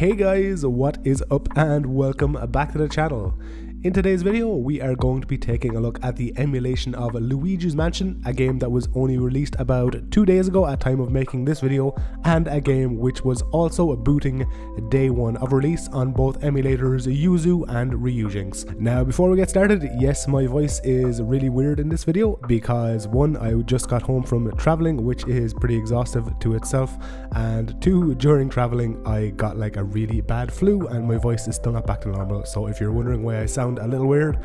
Hey guys, what is up and welcome back to the channel. In today's video, we are going to be taking a look at the emulation of Luigi's Mansion, a game that was only released about 2 days ago at the time of making this video, and a game which was also booting day one of release on both emulators Yuzu and Ryujinx. Now, before we get started, yes, my voice is really weird in this video because one, I just got home from traveling, which is pretty exhaustive to itself, and two, during traveling, I got like a really bad flu and my voice is still not back to normal. So if you're wondering why I sound a little weird,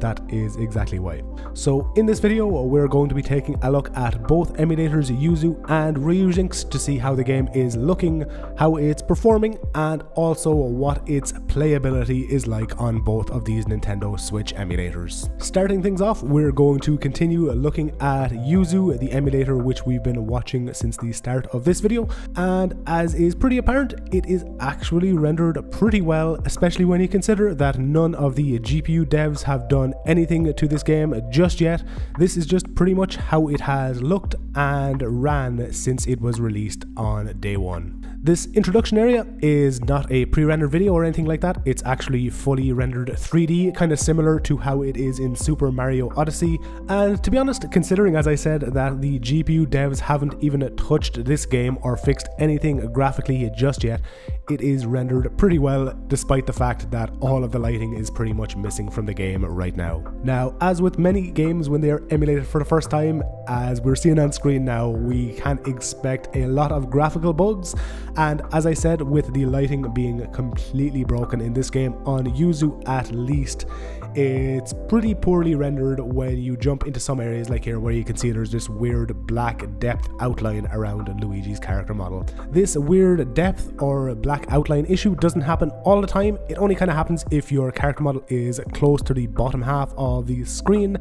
that is exactly why. So in this video, we're going to be taking a look at both emulators Yuzu and Ryujinx to see how the game is looking, how it's performing, and also what its playability is like on both of these Nintendo Switch emulators. Starting things off, we're going to continue looking at Yuzu, the emulator which we've been watching since the start of this video, and as is pretty apparent, it is actually rendered pretty well, especially when you consider that none of the GPU devs have done anything to this game just yet. This is just pretty much how it has looked and ran since it was released on day one. This introduction area is not a pre-rendered video or anything like that. It's actually fully rendered 3D, kind of similar to how it is in Super Mario Odyssey. And to be honest, considering, as I said, that the GPU devs haven't even touched this game or fixed anything graphically just yet, it is rendered pretty well, despite the fact that all of the lighting is pretty much missing from the game right now. Now, as with many games when they are emulated for the first time, as we're seeing on screen now, we can expect a lot of graphical bugs. And as I said, with the lighting being completely broken in this game on Yuzu at least, it's pretty poorly rendered when you jump into some areas like here where you can see there's this weird black depth outline around Luigi's character model. This weird depth or black outline issue doesn't happen all the time. It only kind of happens if your character model is close to the bottom half of the screen.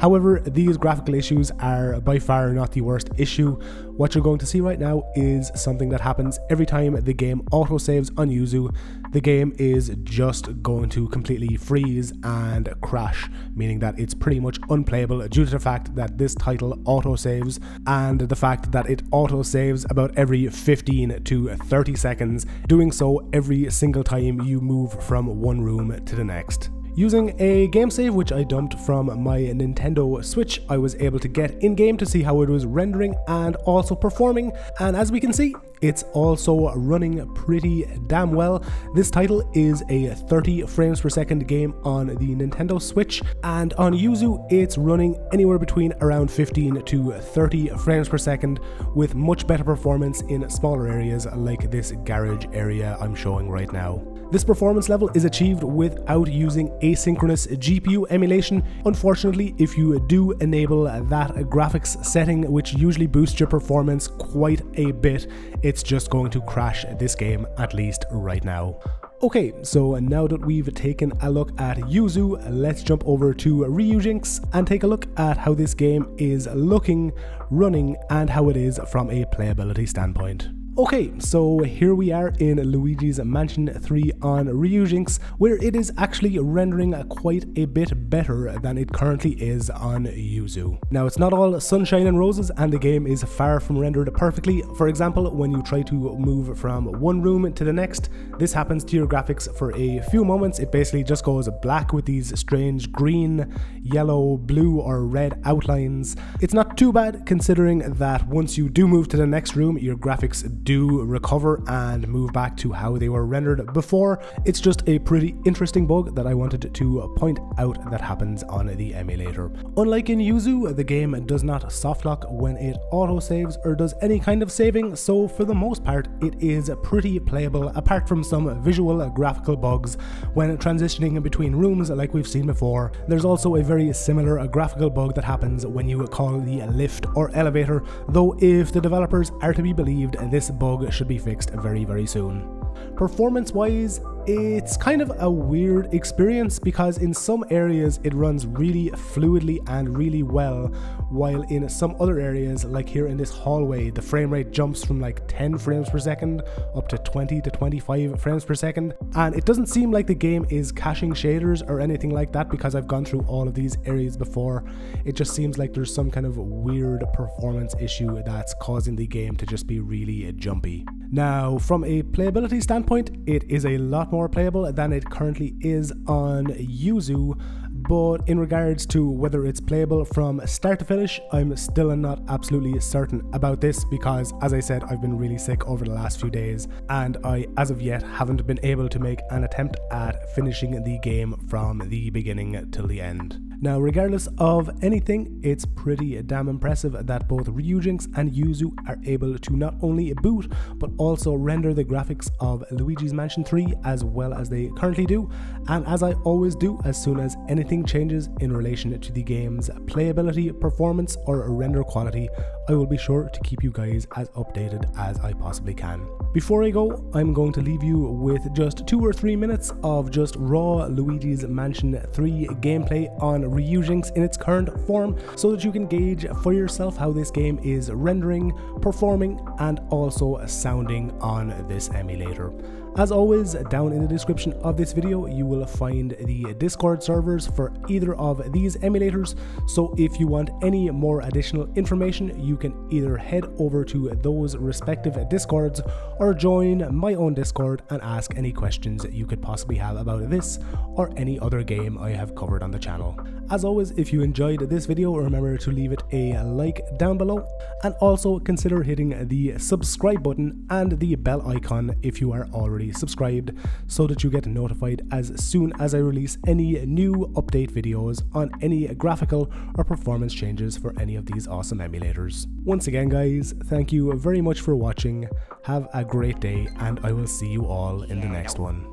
However, these graphical issues are by far not the worst issue. What you're going to see right now is something that happens every time the game autosaves on Yuzu. The game is just going to completely freeze and crash, meaning that it's pretty much unplayable due to the fact that this title autosaves and the fact that it autosaves about every 15 to 30 seconds, doing so every single time you move from one room to the next. Using a game save which I dumped from my Nintendo Switch, I was able to get in-game to see how it was rendering and also performing, and as we can see, it's also running pretty damn well. This title is a 30 frames per second game on the Nintendo Switch, and on Yuzu it's running anywhere between around 15 to 30 frames per second, with much better performance in smaller areas like this garage area I'm showing right now. This performance level is achieved without using asynchronous GPU emulation. Unfortunately, if you do enable that graphics setting, which usually boosts your performance quite a bit, it's just going to crash this game, at least right now. Okay, so now that we've taken a look at Yuzu, let's jump over to Ryujinx and take a look at how this game is looking, running, and how it is from a playability standpoint. Okay, so here we are in Luigi's Mansion 3 on Ryujinx, where it is actually rendering quite a bit better than it currently is on Yuzu. Now, it's not all sunshine and roses, and the game is far from rendered perfectly. For example, when you try to move from one room to the next, this happens to your graphics for a few moments. It basically just goes black with these strange green, yellow, blue, or red outlines. It's not too bad, considering that once you do move to the next room, your graphics do recover and move back to how they were rendered before. It's just a pretty interesting bug that I wanted to point out that happens on the emulator. Unlike in Yuzu, the game does not softlock when it autosaves or does any kind of saving, so for the most part it is pretty playable apart from some visual graphical bugs when transitioning between rooms like we've seen before. There's also a very similar graphical bug that happens when you call the lift or elevator, though if the developers are to be believed, this bug should be fixed very, very soon. Performance-wise, It's kind of a weird experience because in some areas it runs really fluidly and really well, while in some other areas, like here in this hallway, the frame rate jumps from like 10 frames per second up to 20 to 25 frames per second, and it doesn't seem like the game is caching shaders or anything like that because I've gone through all of these areas before. It just seems like there's some kind of weird performance issue that's causing the game to just be really jumpy. Now, from a playability standpoint, it is a lot more playable than it currently is on Yuzu, but in regards to whether it's playable from start to finish, I'm still not absolutely certain about this because, as I said, I've been really sick over the last few days and I, as of yet, haven't been able to make an attempt at finishing the game from the beginning till the end. Now, regardless of anything, it's pretty damn impressive that both Ryujinx and Yuzu are able to not only boot, but also render the graphics of Luigi's Mansion 3 as well as they currently do, and as I always do, as soon as anything changes in relation to the game's playability, performance, or render quality, I will be sure to keep you guys as updated as I possibly can. Before I go, I'm going to leave you with just 2 or 3 minutes of just raw Luigi's Mansion 3 gameplay on Ryujinx in its current form, so that you can gauge for yourself how this game is rendering, performing, and also sounding on this emulator. As always, down in the description of this video you will find the Discord servers for either of these emulators, so if you want any more additional information you can either head over to those respective Discords or join my own Discord and ask any questions you could possibly have about this or any other game I have covered on the channel. As always, if you enjoyed this video, remember to leave it a like down below, and also consider hitting the subscribe button and the bell icon if you are already subscribed, so that you get notified as soon as I release any new update videos on any graphical or performance changes for any of these awesome emulators. Once again guys, thank you very much for watching, have a great day, and I will see you all in the next one.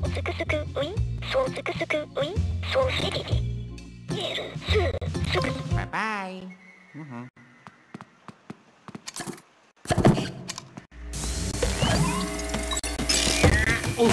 すくすくウィンそうすくすくウィンそうすててイエルスすくバイバイおっ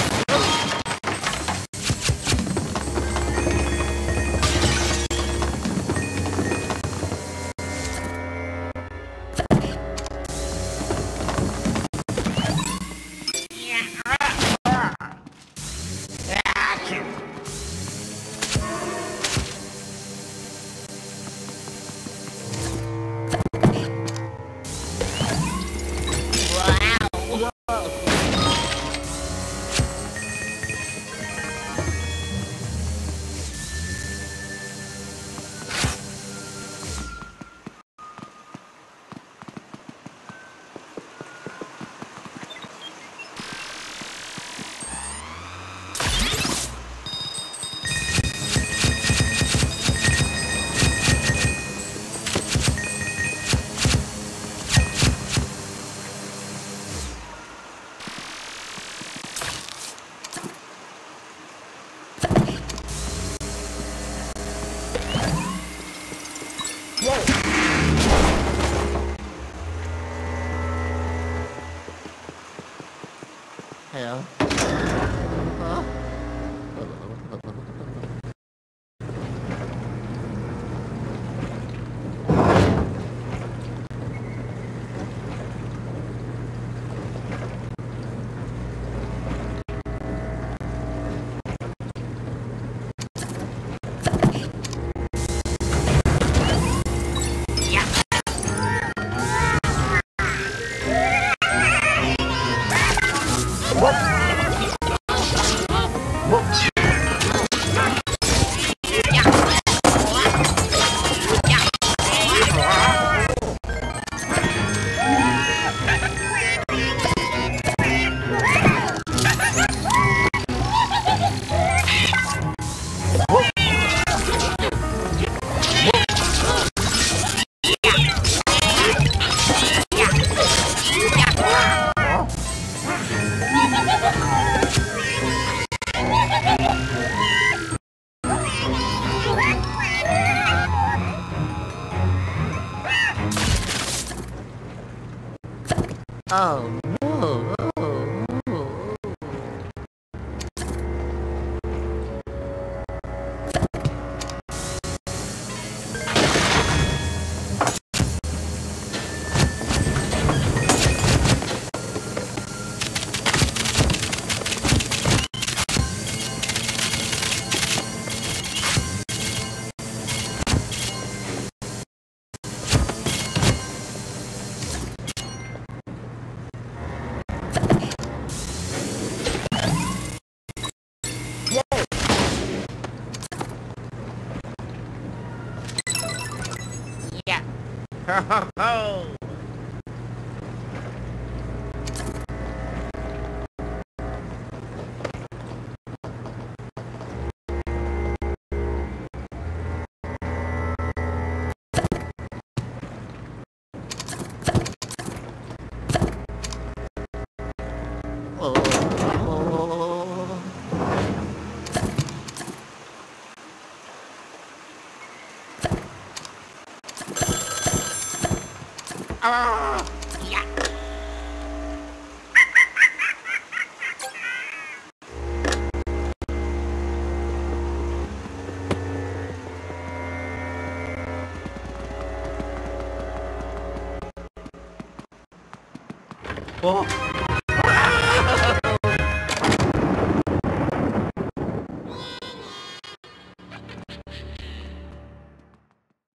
ho, ho. Yeah. Oh.